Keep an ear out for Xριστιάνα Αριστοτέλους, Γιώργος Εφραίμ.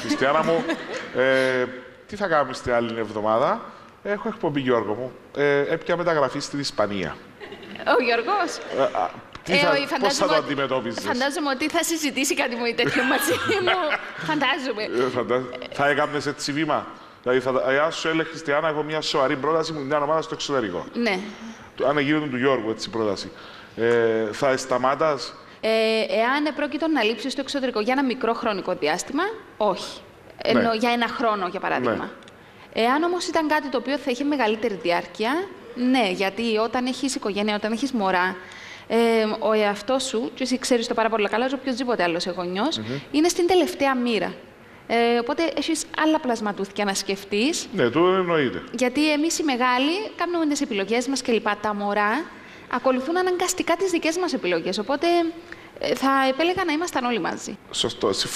Χριστιάνα μου, τι θα κάνεις την άλλη εβδομάδα? Έχω εκπομπή, Γιώργο μου. Έπια μεταγραφή στην Ισπανία. Ο Γιώργος. Πώς θα το αντιμετώπιζες? Φαντάζομαι ότι θα συζητήσει κάτι μου τέτοιο μαζί μου. Φαντάζομαι. Θα έκανες έτσι βήμα? Δηλαδή, αν σου έλεγε Χριστιάνα, έχω μια σοβαρή πρόταση με μια ομάδα στο εξωτερικό. Ναι. Αν έγινε του Γιώργου έτσι η πρόταση, θα σταμάτας? Εάν επρόκειτο να λείψει στο εξωτερικό για ένα μικρό χρονικό διάστημα, όχι. Ενώ για ένα χρόνο, για παράδειγμα. Εάν όμως ήταν κάτι το οποίο θα είχε μεγαλύτερη διάρκεια, ναι, γιατί όταν έχεις οικογένεια, όταν έχεις μωρά, ο εαυτός σου, και εσύ ξέρεις το πάρα πολύ καλά, ο οποιοδήποτε άλλος γονιός, είναι στην τελευταία μοίρα. Οπότε έχεις άλλα πλασματούθηκια να σκεφτείς. Ναι, το εννοείται. Γιατί εμείς οι μεγάλοι κάνουμε τις επιλογές μας κλπ. Τα μωρά ακολουθούν αναγκαστικά τις δικές μας επιλογές. Οπότε θα επέλεγα να ήμασταν όλοι μαζί. Σωστό.